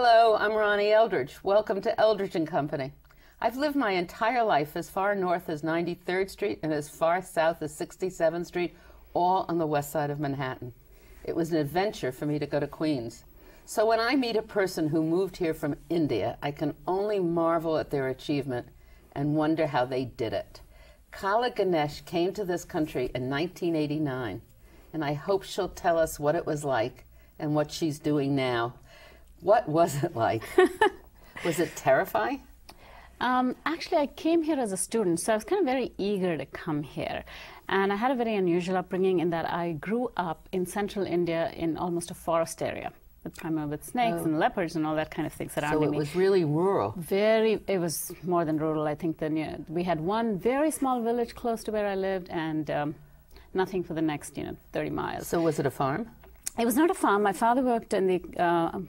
Hello, I'm Ronnie Eldridge. Welcome to Eldridge & Company. I've lived my entire life as far north as 93rd Street and as far south as 67th Street, all on the west side of Manhattan. It was an adventure for me to go to Queens. So when I meet a person who moved here from India, I can only marvel at their achievement and wonder how they did it. Kala Ganesh came to this country in 1989, and I hope she'll tell us what it was like and what she's doing now. What was it like? Was it terrifying? Actually, I came here as a student, so I was kind of very eager to come here. And I had a very unusual upbringing in that I grew up in central India in almost a forest area. Primarily with snakes and leopards and all that kind of thing surrounding me. So it was really rural. It was more than rural, I think. We had one very small village close to where I lived, and nothing for the next, 30 miles. So was it a farm? It was not a farm. My father worked in the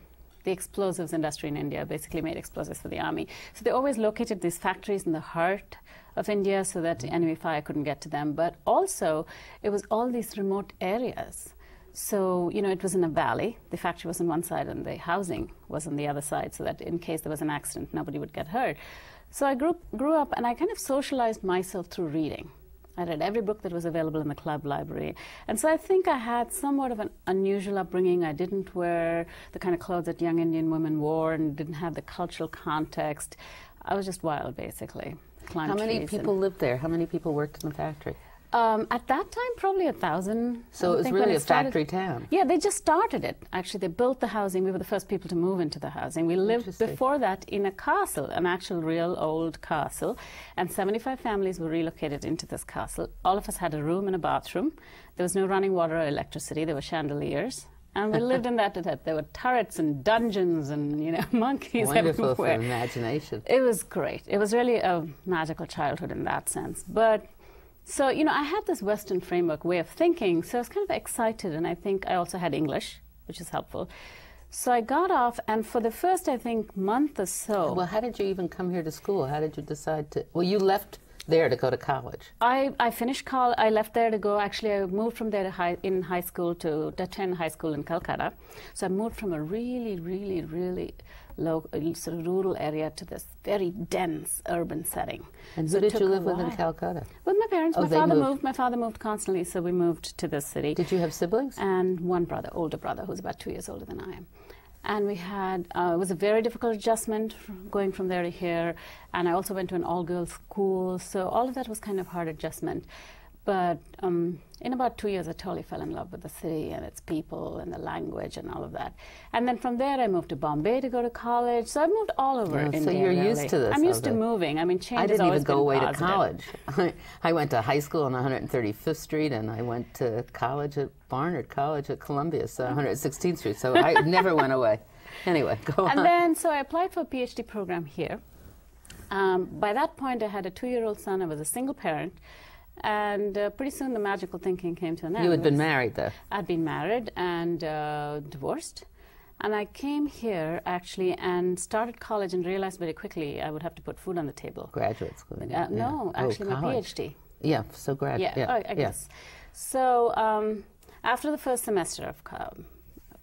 explosives industry in India, basically made explosives for the army. So they always located these factories in the heart of India so that enemy fire couldn't get to them. But also, it was all these remote areas. So, it was in a valley. The factory was on one side and the housing was on the other side, so that in case there was an accident, nobody would get hurt. So I grew up and I kind of socialized myself through reading. I read every book that was available in the club library. And so I think I had somewhat of an unusual upbringing. I didn't wear the kind of clothes that young Indian women wore and didn't have the cultural context. I was just wild, basically. How many people lived there? How many people worked in the factory? At that time, probably 1,000. So it was really a factory town. Yeah, they just started it. Actually, they built the housing. We were the first people to move into the housing. We lived before that in a castle, an actual real old castle. And 75 families were relocated into this castle. All of us had a room and a bathroom. There was no running water or electricity. There were chandeliers. And we lived in that to that. There were turrets and dungeons and, monkeys everywhere. Wonderful for imagination. It was great. It was really a magical childhood in that sense. But... so, I had this Western framework way of thinking, so I was kind of excited, and I think I also had English, which is helpful. So I got off, and for the first, I think, month or so... Well, how did you even come here to school? How did you decide to... Well, you left there to go to college. I finished college. I left there to go. Actually, I moved from there to high school to attend high school in Calcutta. So I moved from a really, really, really... sort of rural area to this very dense urban setting. And who did you live with in Calcutta? With my parents. My father moved. My father moved constantly, so we moved to this city. Did you have siblings? And one brother, older brother, who's about 2 years older than I am. And we had, it was a very difficult adjustment going from there to here. And I also went to an all-girls school, so all of that was kind of hard adjustment. But in about 2 years, I totally fell in love with the city and its people and the language and all of that. And then from there, I moved to Bombay to go to college. So I moved all over India. So you're used to this. I'm used to moving. I mean, change has always been positive. I didn't even go away to college. I went to high school on 135th Street, and I went to college at Barnard College at Columbia, so 116th Street. So I never went away. Anyway, go on. And then, so I applied for a PhD program here. By that point, I had a 2-year-old son. I was a single parent. And pretty soon the magical thinking came to an end. You had been married, though. I'd been married and divorced. And I came here, actually, and started college and realized very quickly I would have to put food on the table. Graduate school. Yeah. No, actually, my PhD. Yeah, so graduate. Yeah, I guess. Yeah. So after the first semester of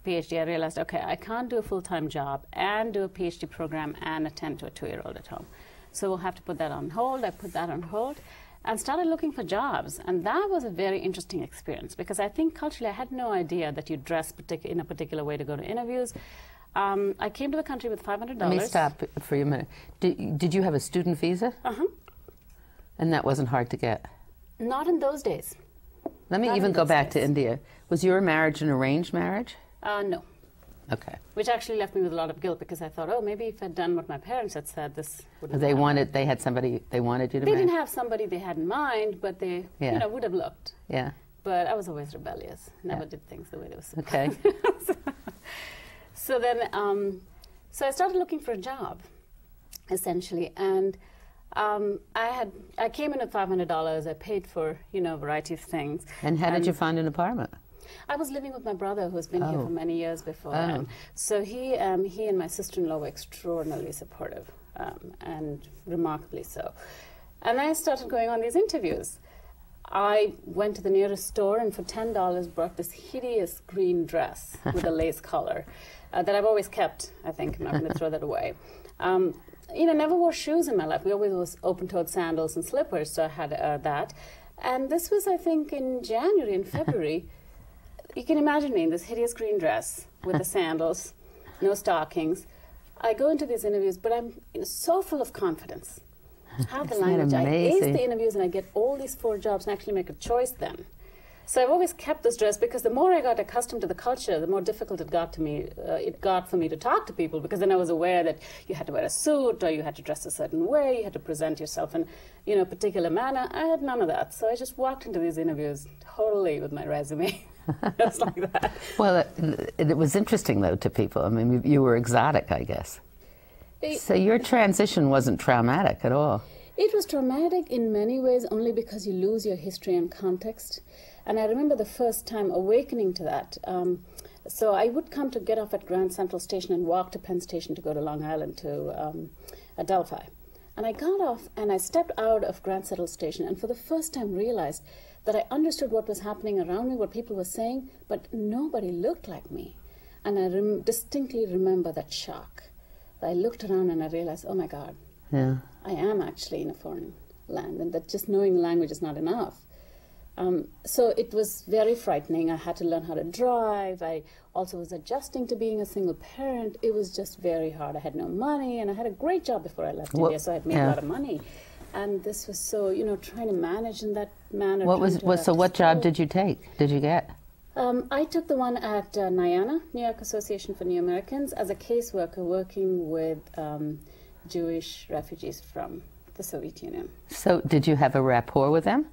PhD, I realized, okay, I can't do a full-time job and do a PhD program and attend to a 2-year-old at home. So we'll have to put that on hold. I put that on hold. And started looking for jobs, and that was a very interesting experience because I think culturally I had no idea that you dress in a particular way to go to interviews. I came to the country with $500. Let me stop for a minute. Did you have a student visa? And that wasn't hard to get? Not in those days. Let me even go back to India. Was your marriage an arranged marriage? No. Okay. Which actually left me with a lot of guilt because I thought, oh, maybe if I'd done what my parents had said, this wouldn't happen. They had somebody, they wanted you to marry? They didn't have somebody they had in mind, but they, would have looked. Yeah. But I was always rebellious. Never did things the way they were supposed to. Okay. So then, so I started looking for a job, essentially, and I came in at $500. I paid for, a variety of things. And how did you find an apartment? I was living with my brother, who's been here for many years before that. So he and my sister-in-law were extraordinarily supportive, and remarkably so. And I started going on these interviews. I went to the nearest store and for $10 bought this hideous green dress with a lace collar that I've always kept, I think. I'm not going to throw that away. You know, never wore shoes in my life. We always was open-toed sandals and slippers, so I had that. And this was, I think, in January and February. You can imagine me in this hideous green dress with the sandals, no stockings. I go into these interviews, but I'm so full of confidence. Have the language. I ace the interviews and I get all these 4 jobs and actually make a choice then. So I've always kept this dress because the more I got accustomed to the culture, the more difficult it got to me. It got for me to talk to people because then I was aware that you had to wear a suit or you had to dress a certain way, you had to present yourself in a particular manner. I had none of that, so I just walked into these interviews totally with my resume. Just like that. Well, it was interesting though to people. I mean, you were exotic, I guess. So your transition wasn't traumatic at all. It was traumatic in many ways only because you lose your history and context. And I remember the first time awakening to that. So I would come to get off at Grand Central Station and walk to Penn Station to go to Long Island to Adelphi. And I got off and I stepped out of Grand Central Station and for the first time realized that I understood what was happening around me, what people were saying, but nobody looked like me. And I distinctly remember that shock. I looked around and I realized, oh my God, yeah. I am actually in a foreign land, and that just knowing the language is not enough. So it was very frightening. I had to learn how to drive. I also was adjusting to being a single parent. It was just very hard. I had no money, and I had a great job before I left India, so I had made a lot of money. And this was so, trying to manage in that manner. So what job did you take? Did you get? I took the one at Nyana, New York Association for New Americans, as a caseworker working with Jewish refugees from the Soviet Union. So did you have a rapport with them?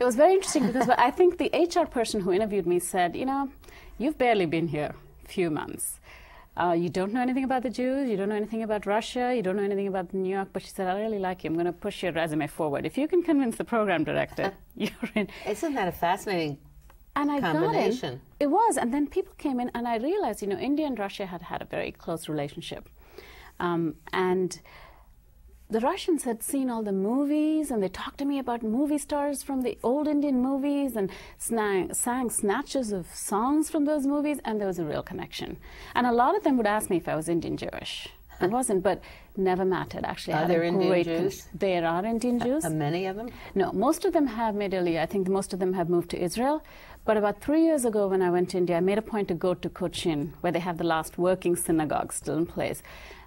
It was very interesting because I think the HR person who interviewed me said, you've barely been here a few months. You don't know anything about the Jews, you don't know anything about Russia, you don't know anything about New York, but she said, I really like you, I'm going to push your resume forward. If you can convince the program director, you're in. Isn't that a fascinating And I got in. It was, and then people came in, and I realized, India and Russia had a very close relationship, and the Russians had seen all the movies, and they talked to me about movie stars from the old Indian movies, and sang snatches of songs from those movies, and there was a real connection. And a lot of them would ask me if I was Indian Jewish. I wasn't, but never mattered. Actually, are there Indian Jews? There are Indian Jews. Are many of them? No, most of them have made India. I think most of them have moved to Israel. But about 3 years ago when I went to India, I made a point to go to Cochin, where they have the last working synagogue still in place.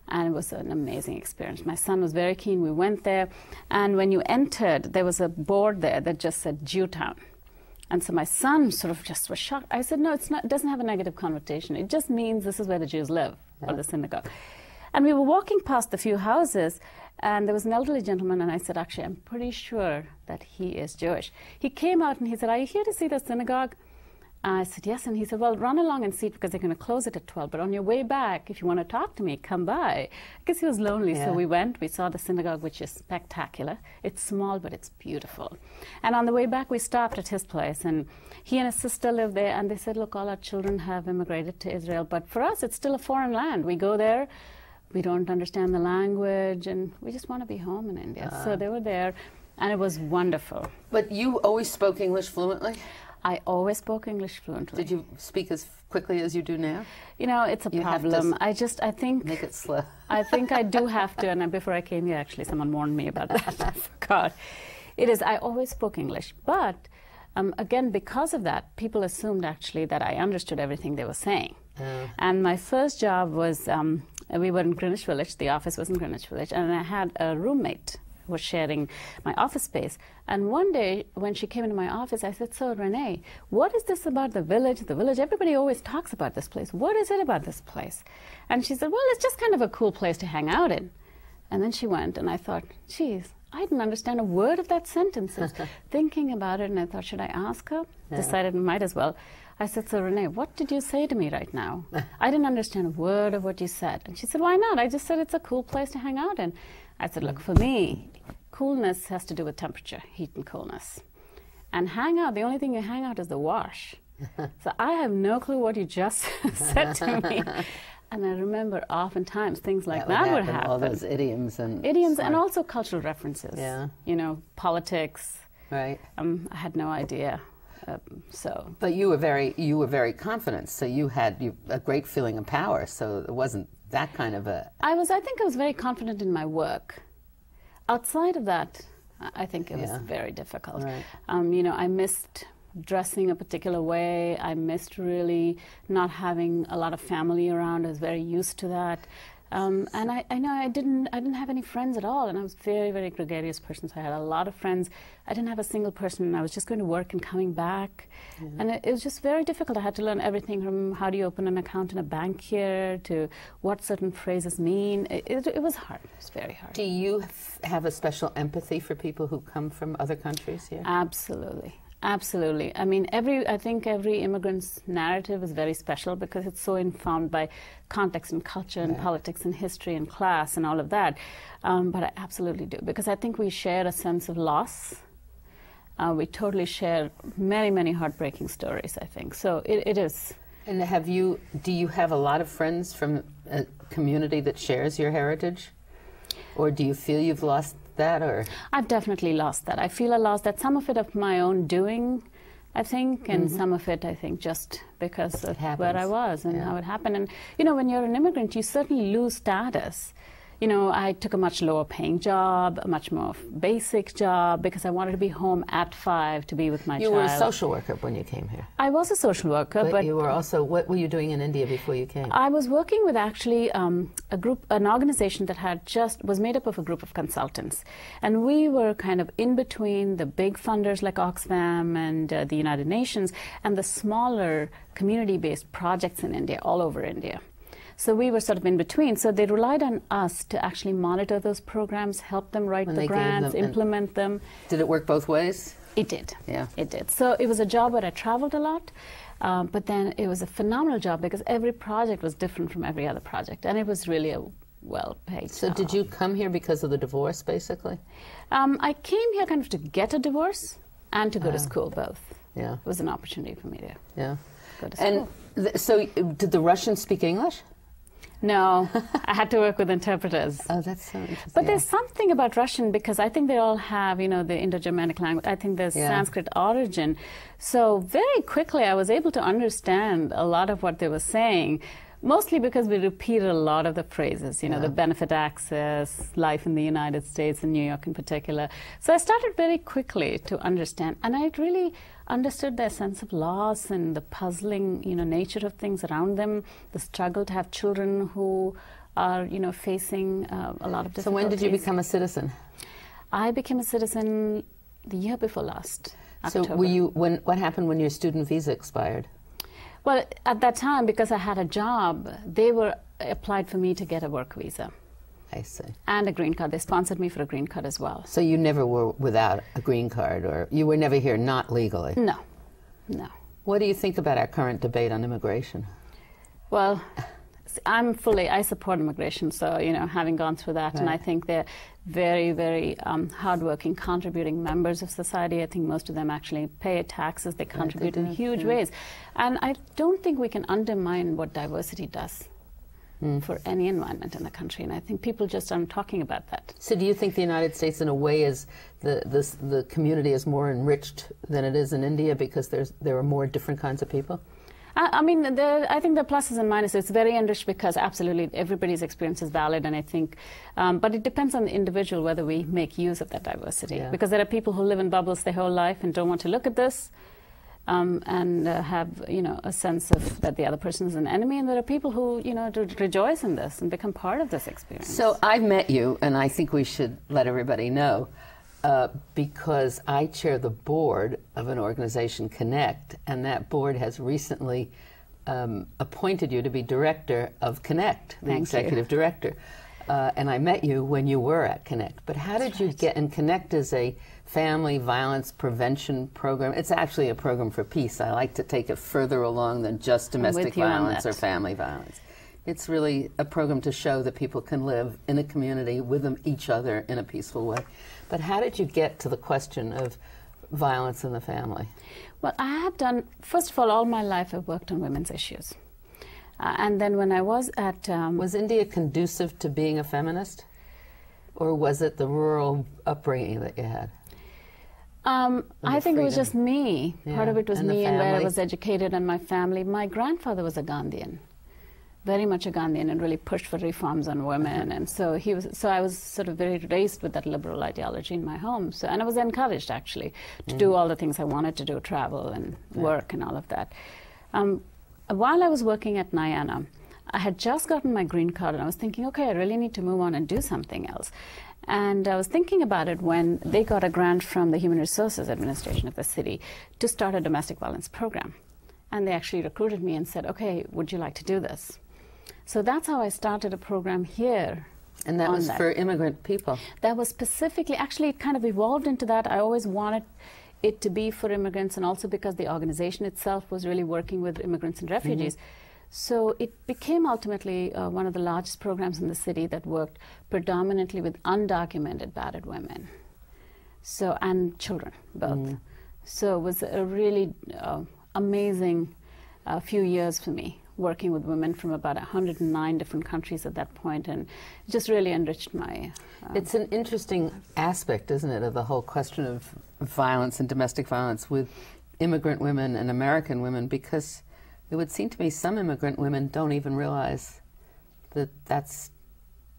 And it was an amazing experience. My son was very keen. We went there. And when you entered, there was a board there that just said Jew Town. And so my son sort of just was shocked. I said, no, it doesn't have a negative connotation. It just means this is where the Jews live, or the synagogue. And we were walking past the few houses, and there was an elderly gentleman, and I said, actually, I'm pretty sure that he is Jewish. He came out and he said, are you here to see the synagogue? I said, yes. And he said, well, run along and see it because they're going to close it at 12. But on your way back, if you want to talk to me, come by. Because he was lonely, so we went. We saw the synagogue, which is spectacular. It's small, but it's beautiful. And on the way back, we stopped at his place. And he and his sister live there. And they said, look, all our children have immigrated to Israel. But for us, it's still a foreign land. We go there. We don't understand the language, and we just want to be home in India. So they were there, and it was wonderful. But you always spoke English fluently? I always spoke English fluently. Did you speak as quickly as you do now? It's a problem. I think... Make it slow. I think I do have to, and before I came here, actually, someone warned me about that. I forgot. It is, I always spoke English, but, again, because of that, people assumed, actually, that I understood everything they were saying. And my first job was... we were in Greenwich Village, the office was in Greenwich Village, and I had a roommate who was sharing my office space. And one day, when she came into my office, I said, so, Renee, what is this about the village? The village, everybody always talks about this place. What is it about this place? And she said, well, it's just kind of a cool place to hang out in. And then she went, and I thought, geez, I didn't understand a word of that sentence. I was thinking about it, and I thought, should I ask her? Yeah. Decided, might as well. I said, so Renee, what did you say to me right now? I didn't understand a word of what you said. And she said, why not? I just said it's a cool place to hang out in. I said, look, for me, coolness has to do with temperature, heat and coolness. And hang out, the only thing you hang out is the wash. So I have no clue what you just said to me. And I remember oftentimes things like that would happen. All those idioms and... Idioms and also cultural references. Yeah. Politics. Right. I had no idea. But you were very confident. So you had a great feeling of power. So it wasn't that kind of a. I think I was very confident in my work. Outside of that, I think it was very difficult. Right. You know, I missed dressing a particular way. I missed really not having a lot of family around. I was very used to that. And I know I didn't have any friends at all, and I was very, very gregarious person, so I had a lot of friends. I didn't have a single person, and I was just going to work and coming back, and it was just very difficult. I had to learn everything from how do you open an account in a bank here to what certain phrases mean. It was hard. It was very hard. Do you have a special empathy for people who come from other countries here? Absolutely. Absolutely. I mean, I think every immigrant's narrative is very special because it's so informed by context and culture and politics and history and class and all of that. But I absolutely do, because I think we share a sense of loss. We totally share many, many heartbreaking stories, I think. So it is. And do you have a lot of friends from a community that shares your heritage? Or do you feel you've lost that? Or I've definitely lost that. I feel I lost that, some of it of my own doing, I think, and some of it, I think, just because of where I was and how it happened. And, you know, when you're an immigrant, you certainly lose status. You know, I took a much lower paying job, a much more basic job, because I wanted to be home at 5 to be with my child. You were a social worker when you came here. I was a social worker, but you were also, what were you doing in India before you came? I was working with actually an organization that was made up of a group of consultants. And we were kind of in between the big funders like Oxfam and the United Nations and the smaller community-based projects in India, all over India. So we were sort of in between. So they relied on us to actually monitor those programs, help them write the grants, implement them. Did it work both ways? It did. Yeah. It did. So it was a job where I traveled a lot, but then it was a phenomenal job because every project was different from every other project, and it was really a well-paid job. So did you come here because of the divorce, basically? I came here kind of to get a divorce and to go to school, both. Yeah. It was an opportunity for me to go to school. And so did the Russians speak English? No, I had to work with interpreters. Oh, that's so interesting. But there's something about Russian, because I think they all have, you know, the Indo-Germanic language. I think there's Sanskrit origin. So very quickly I was able to understand a lot of what they were saying, mostly because we repeated a lot of the phrases, you know, the benefit access, life in the United States, in New York in particular. So I started very quickly to understand, and I really understood their sense of loss and the puzzling, you know, nature of things around them, the struggle to have children who are, you know, facing a lot of difficulties. So when did you become a citizen? I became a citizen the year before last, October. So what happened when your student visa expired? Well, at that time, because I had a job, they applied for me to get a work visa. I see. And a green card. They sponsored me for a green card as well. So you never were without a green card, or you were never here not legally? No, no. What do you think about our current debate on immigration? Well, I support immigration, so, you know, having gone through that, and I think they're very, very hardworking, contributing members of society. I think most of them actually pay taxes. They contribute in huge ways. And I don't think we can undermine what diversity does for any environment in the country, and I think people just aren't talking about that. So do you think the United States, in a way, is the community is more enriched than it is in India because there are more different kinds of people? I mean, I think the pluses and minuses. It's very enriched because absolutely everybody's experience is valid, and I think, but it depends on the individual whether we make use of that diversity. Yeah. Because there are people who live in bubbles their whole life and don't want to look at this, and have, you know, a sense of that the other person is an enemy, and there are people who, you know, rejoice in this and become part of this experience. So I've met you, and I think we should let everybody know. Because I chair the board of an organization, Connect, and that board has recently appointed you to be director of Connect, the executive director. And I met you when you were at Connect. But how did you get, and Connect is a family violence prevention program. It's actually a program for peace. I like to take it further along than just domestic violence or family violence. It's really a program to show that people can live in a community with each other in a peaceful way. But how did you get to the question of violence in the family? Well, I have done, first of all my life I've worked on women's issues. And then when I was at... was India conducive to being a feminist? Or was it the rural upbringing that you had? I think it was just me. Yeah. Part of it was me and where I was educated and my family. My grandfather was a Gandhian, very much a Gandhian, and really pushed for reforms on women. And so he was. So I was sort of very raised with that liberal ideology in my home. So, and I was encouraged actually to do all the things I wanted to do, travel and work and all of that. While I was working at Nyana, I had just gotten my green card and I was thinking, okay, I really need to move on and do something else. And I was thinking about it when they got a grant from the Human Resources Administration of the city to start a domestic violence program. And they actually recruited me and said, okay, would you like to do this? So that's how I started a program here. And that was for immigrant people? That was specifically, actually it kind of evolved into that. I always wanted it to be for immigrants, and also because the organization itself was really working with immigrants and refugees. So it became ultimately one of the largest programs in the city that worked predominantly with undocumented battered women, so, and children, both. So it was a really amazing few years for me, working with women from about 109 different countries at that point, and it just really enriched my... It's an interesting aspect, isn't it, of the whole question of violence and domestic violence with immigrant women and American women, because it would seem to me some immigrant women don't even realize that that's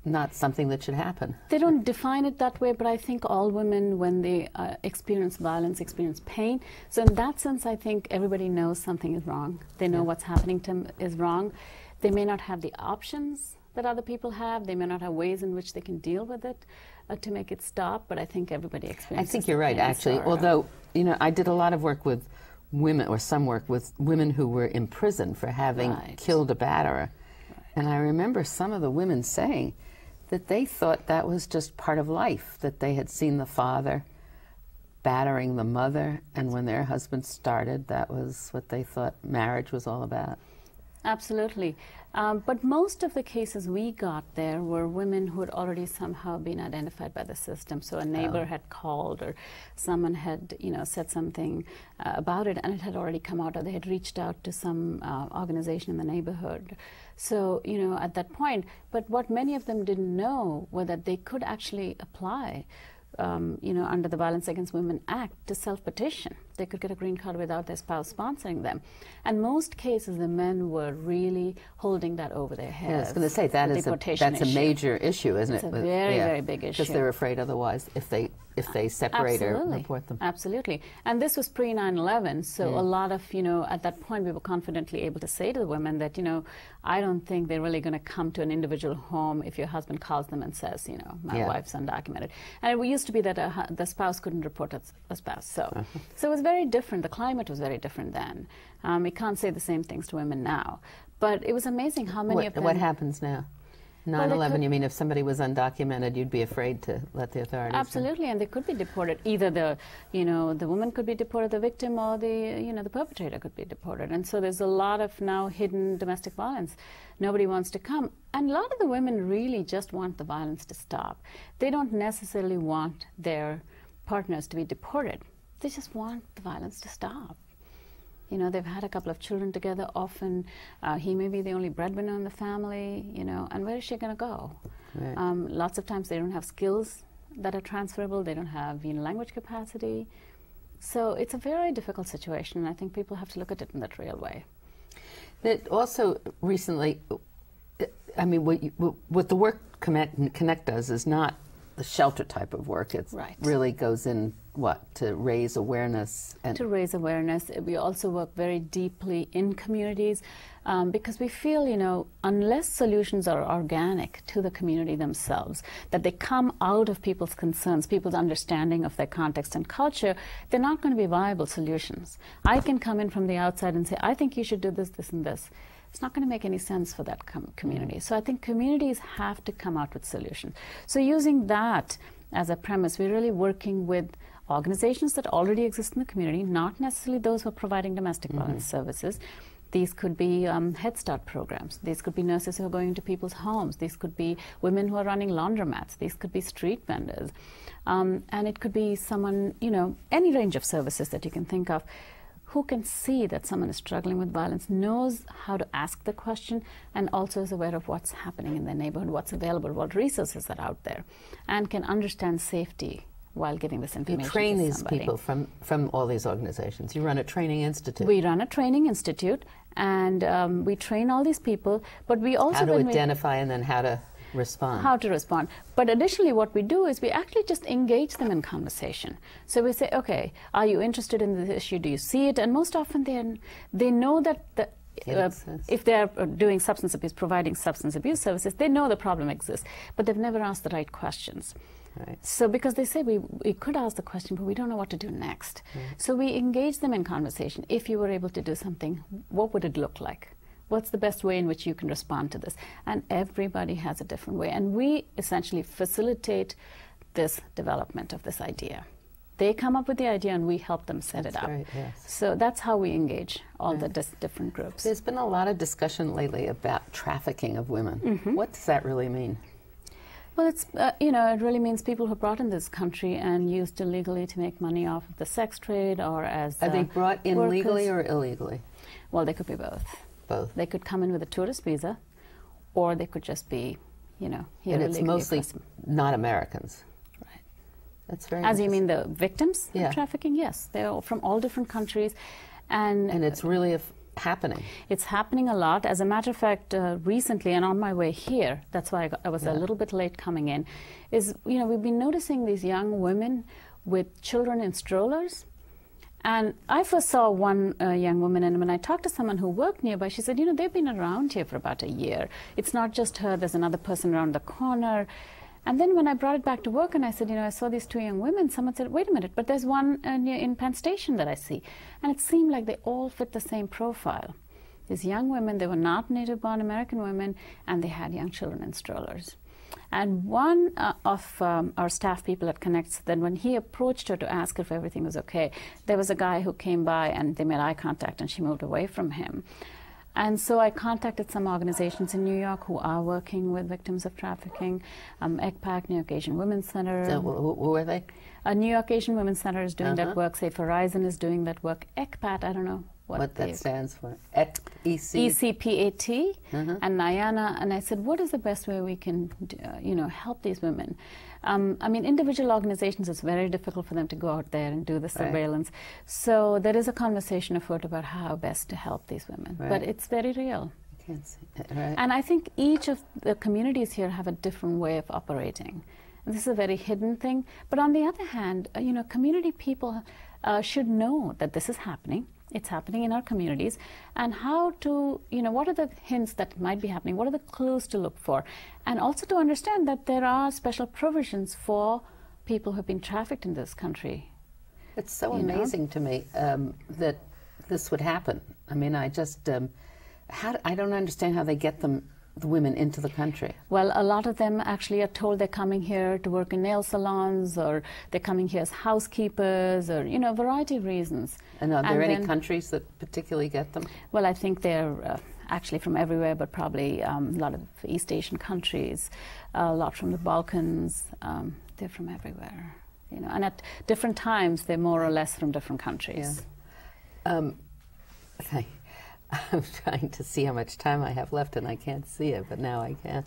not something that should happen. They don't define it that way, but I think all women, when they experience violence, experience pain. So in that sense, I think everybody knows something is wrong. They know what's happening to them is wrong. They may not have the options that other people have. They may not have ways in which they can deal with it to make it stop, but I think everybody experiences it. I think you're right, actually, although, you know, I did a lot of work with women, or some work with women who were in prison for having killed a batterer. And I remember some of the women saying that they thought that was just part of life, that they had seen the father battering the mother, and when their husband started, that was what they thought marriage was all about. Absolutely. But most of the cases we got there were women who had already somehow been identified by the system. So a neighbor had called, or someone had, you know, said something about it, and it had already come out, or they had reached out to some organization in the neighborhood. So, you know, at that point, but what many of them didn't know was that they could actually apply, you know, under the Violence Against Women Act, to self-petition. They could get a green card without their spouse sponsoring them. And most cases, the men were really holding that over their heads. Yeah, I was going to say, that is a major issue, isn't it? It's a very, very big issue. Because they're afraid otherwise if they separate or report them. Absolutely. And this was pre-9/11, so a lot of, you know, at that point we were confidently able to say to the women that, you know, I don't think they're really going to come to an individual home if your husband calls them and says, you know, my wife's undocumented. And it used to be that the spouse couldn't report a spouse. So, so it was very different. The climate was very different then. We can't say the same things to women now. But it was amazing how many of them... What happens now? 9/11, you mean if somebody was undocumented, you'd be afraid to let the authorities know? Absolutely, and they could be deported. Either the, you know, the woman could be deported, the victim, or the, you know, the perpetrator could be deported. And so there's a lot of now hidden domestic violence. Nobody wants to come. And a lot of the women really just want the violence to stop. They don't necessarily want their partners to be deported. They just want the violence to stop. You know, they've had a couple of children together often. He may be the only breadwinner in the family, you know, and where is she going to go? Right. Lots of times they don't have skills that are transferable. They don't have, you know, language capacity. So it's a very difficult situation, and I think people have to look at it in that real way. That also recently, I mean, what the work Connect does is not the shelter type of work. It really goes in, what, to raise awareness? And to raise awareness. We also work very deeply in communities because we feel, you know, unless solutions are organic to the community themselves, that they come out of people's concerns, people's understanding of their context and culture, they're not going to be viable solutions. I can come in from the outside and say, I think you should do this, this, and this. It's not going to make any sense for that community. So I think communities have to come out with solutions. So using that as a premise, we're really working with organizations that already exist in the community, not necessarily those who are providing domestic violence services. These could be Head Start programs. These could be nurses who are going to people's homes. These could be women who are running laundromats. These could be street vendors. And it could be someone, you know, any range of services that you can think of, who can see that someone is struggling with violence, knows how to ask the question, and also is aware of what's happening in their neighborhood, what's available, what resources are out there, and can understand safety while giving this information to somebody. You train these people from all these organizations. You run a training institute. We run a training institute, and we train all these people, but we also... How to identify and then how to respond. How to respond. But additionally, what we do is we actually just engage them in conversation. So we say, okay, are you interested in this issue? Do you see it? And most often they know that the... if they're doing substance abuse, providing substance abuse services, they know the problem exists, but they've never asked the right questions. Right. So because they say we could ask the question, but we don't know what to do next. Mm. So we engage them in conversation. If you were able to do something, what would it look like? What's the best way in which you can respond to this? And everybody has a different way. And we essentially facilitate this development of this idea. They come up with the idea and we help them set it up. Right, yes. So that's how we engage all the different groups. There's been a lot of discussion lately about trafficking of women. Mm-hmm. What does that really mean? Well, it's, you know, it really means people who are brought in this country and used illegally to make money off of the sex trade or as Are they brought in workers. Legally or illegally? Well, they could be both. Both. They could come in with a tourist visa or they could just be, you know, here and illegally. And it's mostly not Americans. That's very As you mean the victims of trafficking? Yes, they're all from all different countries. And it's really happening. It's happening a lot. As a matter of fact, recently, and on my way here, that's why I was a little bit late coming in, is, you know, we've been noticing these young women with children in strollers. And I first saw one young woman, and when I talked to someone who worked nearby, she said, you know, they've been around here for about a year. It's not just her, there's another person around the corner. And then when I brought it back to work and I said, you know, I saw these two young women, someone said, wait a minute, but there's one in Penn Station that I see. And it seemed like they all fit the same profile. These young women, they were not native-born American women, and they had young children in strollers. And one of our staff people at Connect, then when he approached her to ask if everything was okay, there was a guy who came by and they made eye contact and she moved away from him. And so I contacted some organizations in New York who are working with victims of trafficking, ECPAT, New York Asian Women's Center. So who are they? New York Asian Women's Center is doing that work. Safe Horizon is doing that work. ECPAT, I don't know what that stands for. ECPAT and Nyana. And I said, what is the best way we can you know, help these women? I mean, individual organizations, it's very difficult for them to go out there and do the surveillance. So there is a conversation afoot about how best to help these women. Right. But it's very real. I can't see that, right? And I think each of the communities here have a different way of operating. And this is a very hidden thing. But on the other hand, you know, community people should know that this is happening. It's happening in our communities, and how to, you know, what are the hints that might be happening? What are the clues to look for? And also to understand that there are special provisions for people who have been trafficked in this country. It's so amazing to me that this would happen. I mean, I just, I don't understand how they get them, the women, into the country. Well, a lot of them actually are told they're coming here to work in nail salons, or they're coming here as housekeepers, or, you know, a variety of reasons. And are there any countries that particularly get them? Well, I think they're actually from everywhere, but probably a lot of East Asian countries, a lot from the Balkans. They're from everywhere, you know, and at different times they're more or less from different countries. Yeah. Okay. I'm trying to see how much time I have left, and I can't see it, but now I can.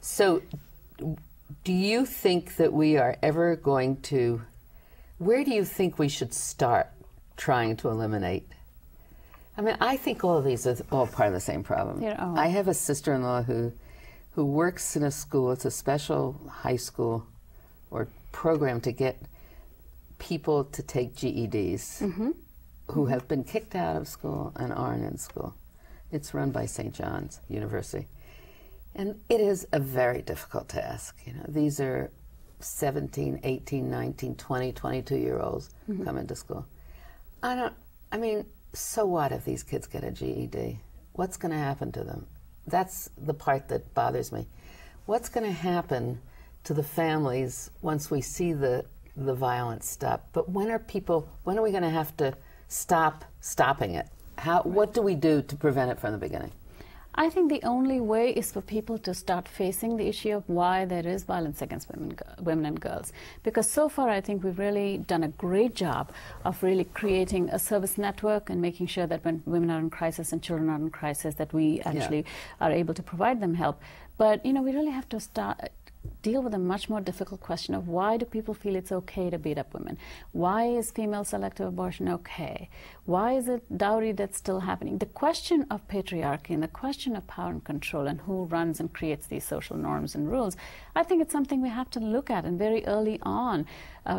So do you think that we are ever going to... Where do you think we should start trying to eliminate? I mean, I think all of these are all part of the same problem. I have a sister-in-law who works in a school. It's a special high school or program to get people to take GEDs. Mm-hmm. Who have been kicked out of school and aren't in school. It's run by St. John's University. And it is a very difficult task. You know, these are 17, 18, 19, 20, 22-year-olds come into school. I mean, so what if these kids get a GED? What's going to happen to them? That's the part that bothers me. What's going to happen to the families once we see the violence stop? But when are we going to have to stop stopping it? What do we do to prevent it from the beginning? I think the only way is for people to start facing the issue of why there is violence against women and girls. Because so far, I think we've really done a great job of really creating a service network and making sure that when women are in crisis and children are in crisis, that we actually are able to provide them help. But, you know, we really have to start deal with a much more difficult question of why do people feel it's okay to beat up women? Why is female selective abortion okay? Why is it dowry that's still happening? The question of patriarchy and the question of power and control and who runs and creates these social norms and rules, I think it's something we have to look at and very early on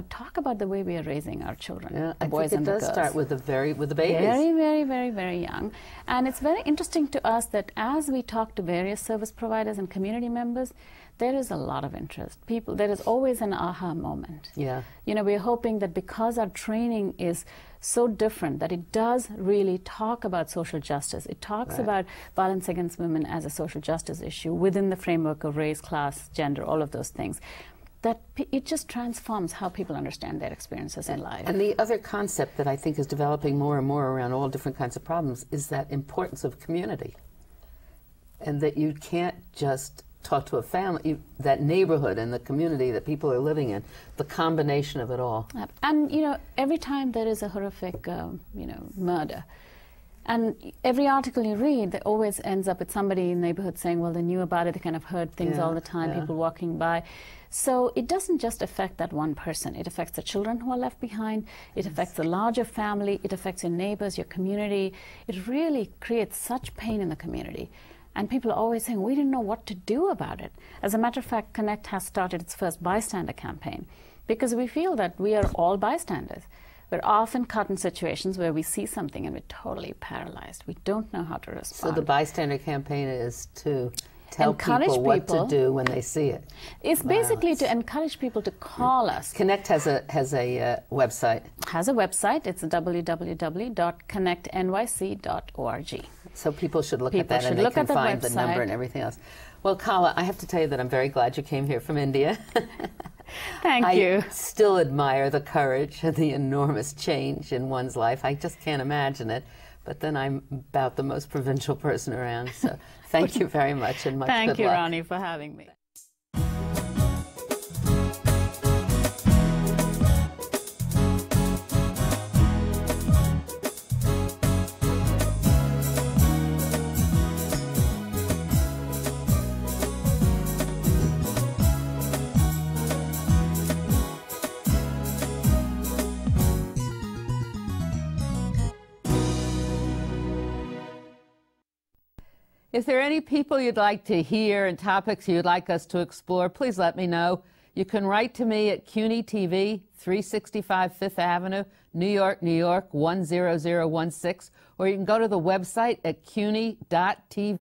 talk about the way we are raising our children, the boys and the girls. I think it does start with the babies. Very, very, very, very young. And it's very interesting to us that as we talk to various service providers and community members, there is a lot of interest. There is always an aha moment. Yeah. You know, we're hoping that because our training is so different that it does really talk about social justice. It talks about violence against women as a social justice issue within the framework of race, class, gender, all of those things. That it just transforms how people understand their experiences in life. And the other concept that I think is developing more and more around all different kinds of problems is that importance of community. And that you can't just talk to a family, that neighborhood and the community that people are living in, the combination of it all. And, you know, every time there is a horrific, you know, murder, and every article you read that always ends up with somebody in the neighborhood saying, well, they knew about it, they kind of heard things all the time, people walking by. So it doesn't just affect that one person. It affects the children who are left behind. It affects the larger family. It affects your neighbors, your community. It really creates such pain in the community. And people are always saying, we didn't know what to do about it. As a matter of fact, Connect has started its first bystander campaign because we feel that we are all bystanders. We're often caught in situations where we see something and we're totally paralyzed. We don't know how to respond. So the bystander campaign is to tell people what to do when they see it. It's basically to encourage people to call us. Connect has a website. Has a website. It's www.connectnyc.org. So people should look at that and they can find the number and everything else. Well, Kala, I have to tell you that I'm very glad you came here from India. Thank you. I still admire the courage and the enormous change in one's life. I just can't imagine it. But then I'm about the most provincial person around. So thank you very much and much good luck. Thank you, Ronnie, for having me. If there are any people you'd like to hear and topics you'd like us to explore, please let me know. You can write to me at CUNY TV, 365 Fifth Avenue, New York, New York, 10016, or you can go to the website at cuny.tv.